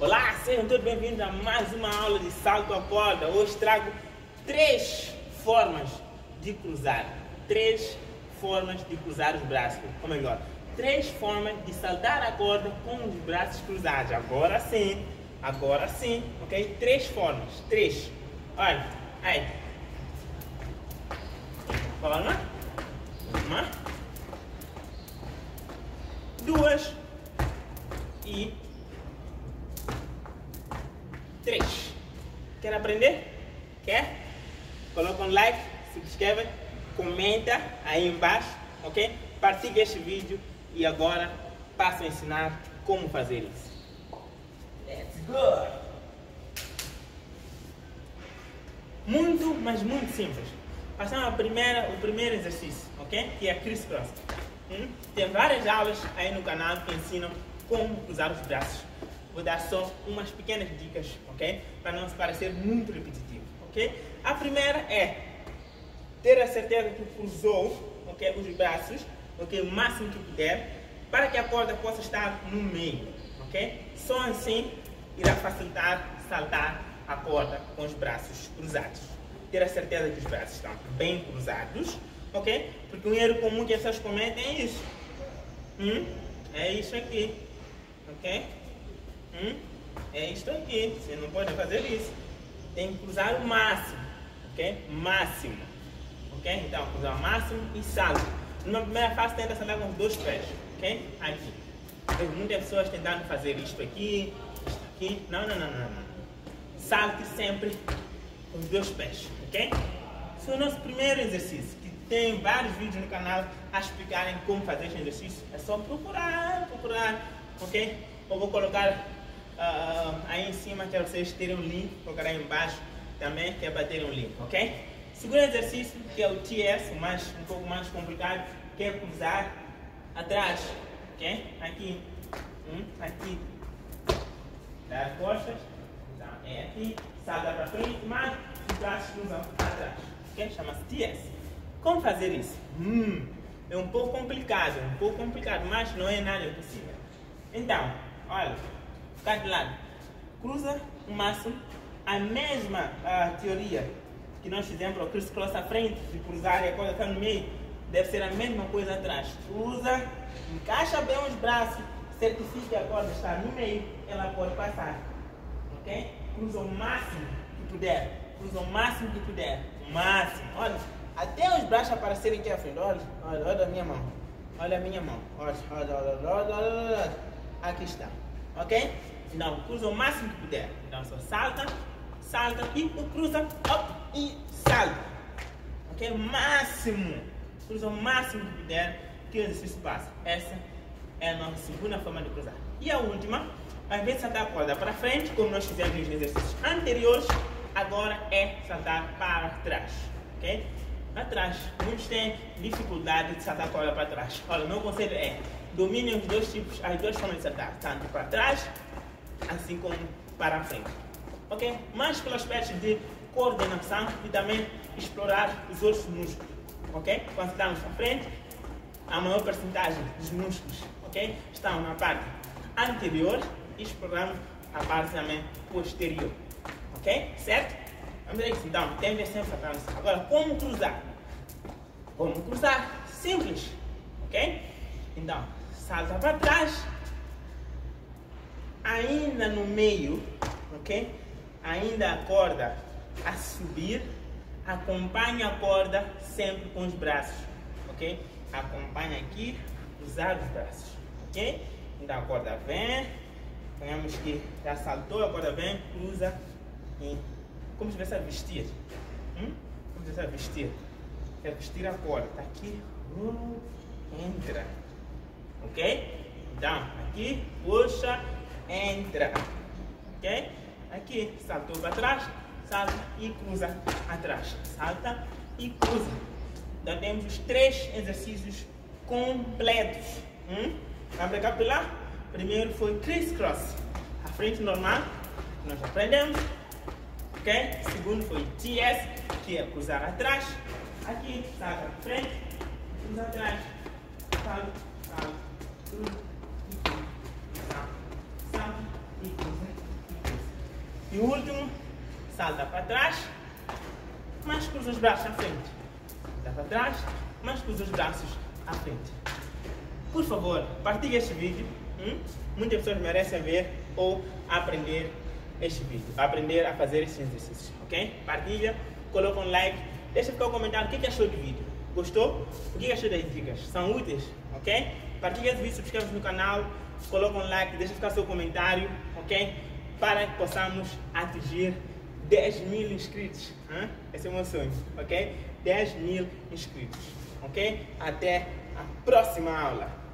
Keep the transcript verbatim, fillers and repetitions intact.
Olá, sejam todos bem-vindos a mais uma aula de salto à corda. Hoje trago três formas de cruzar, três formas de cruzar os braços, ou melhor, três formas de saltar a corda com os braços cruzados. Agora sim, agora sim, ok? Três formas, três. Olha, aí. Uma, uma, duas e três. Quer aprender? Quer? Coloca um like, se inscreve, comenta aí embaixo, ok? Partilha este vídeo e agora passo a ensinar como fazer isso. Let's go! Muito, mas muito simples. Passamos a primeira, o primeiro exercício, ok? Que é a criss-cross. Hum? Tem várias aulas aí no canal que ensinam como cruzar os braços. Vou dar só umas pequenas dicas, ok? Para não parecer muito repetitivo, ok? A primeira é ter a certeza que cruzou, ok, os braços, ok, o máximo que puder, para que a corda possa estar no meio, ok? Só assim irá facilitar saltar a corda com os braços cruzados. Ter a certeza que os braços estão bem cruzados, ok? Porque um erro comum que as pessoas cometem é isso, hum? é isso aqui, ok? Hum? É isto aqui, você não pode fazer isso. Tem que cruzar o máximo, ok? Máximo, ok? Então, cruzar o máximo e salto. Na primeira fase, tenta saltar com os dois pés, ok? Aqui. Tem muitas pessoas tentando fazer isto aqui, isto aqui. Não, não, não, não, não. Salte sempre com os dois pés, ok? Esse é o nosso primeiro exercício, que tem vários vídeos no canal a explicarem como fazer este exercício. É só procurar, procurar, ok? Eu vou colocar Uh, aí em cima, que vocês terem um link, colocar aí embaixo também, que é para terem um link, ok? Segundo exercício, que é o T S, mais, um pouco mais complicado, que é cruzar atrás, ok? Aqui, hum, aqui, das costas, então é aqui, salta para frente, mas os braços cruzam atrás, ok? Chama-se T S. Como fazer isso? Hum, é um pouco complicado, um pouco complicado, mas não é nada impossível. Então, olha, ficar de lado, cruza o máximo, a mesma a teoria que nós fizemos para o criss-cross à frente, de cruzar e a corda está no meio, deve ser a mesma coisa atrás. Cruza, encaixa bem os braços, certifique que a corda está no meio, ela pode passar, ok? Cruza o máximo que puder, cruza o máximo que puder, o máximo, olha, até os braços aparecerem aqui à frente, olha, olha, olha a minha mão, olha a minha mão, olha, olha, olha, olha, olha, olha. Aqui está. Ok? Então, cruza o máximo que puder. Então, só salta, salta e cruza, op, e salta. Ok? Máximo. Cruza o máximo que puder, que o exercício passa. Essa é a nossa segunda forma de cruzar. E a última, ao invés de saltar a corda para frente, como nós fizemos nos exercícios anteriores, agora é saltar para trás. Ok? Para trás. Muitos têm dificuldade de saltar a corda para trás. Olha, o meu conselho é: dominem os dois tipos, as duas formas de saltar, tanto para trás, assim como para a frente, ok? Mas pela espécie de coordenação e também explorar os outros músculos, ok? Quando estamos para frente, a maior porcentagem dos músculos, ok, estão na parte anterior e exploramos a parte também posterior, ok? Certo? Vamos ver isso, então, tem que sempre saltar. Agora, como cruzar? Como cruzar? Simples, ok? Então, salta para trás, ainda no meio, ok? Ainda a corda a subir, acompanha a corda sempre com os braços, ok? Acompanha aqui, cruzar os braços, ok? Então a corda vem, vemos que já saltou, a corda vem, cruza e como se tivesse a vestir, hum? como se tivesse a vestir, é vestir a corda, tá aqui, uh, entra. Ok? Então, aqui, puxa, entra. Ok? Aqui, saltou para trás, salta e cruza atrás. Salta e cruza. Então, temos os três exercícios completos. Hum? Vamos recapitular? Primeiro foi criss-cross, a frente normal, que nós aprendemos. Ok? Segundo foi T S, que é cruzar atrás. Aqui, salta para frente, cruza atrás, salta, salta. Salve e cruza. Salve e cruza. E o último, salta para trás, mas cruza os braços à frente. Salta para trás, mas cruza os braços à frente. Por favor, partilhe este vídeo. Hum? Muitas pessoas merecem ver ou aprender este vídeo, aprender a fazer esses exercícios, ok? Partilha, coloca um like, deixa ficar um comentário o que, que achou do vídeo. Gostou? O que, que achou das dicas? São úteis, ok? Partilha esse vídeo, subscreve-se no canal, coloca um like, deixa ficar seu comentário, ok? Para que possamos atingir dez mil inscritos. Hã? Esse é o meu sonho, ok? dez mil inscritos, ok? Até a próxima aula.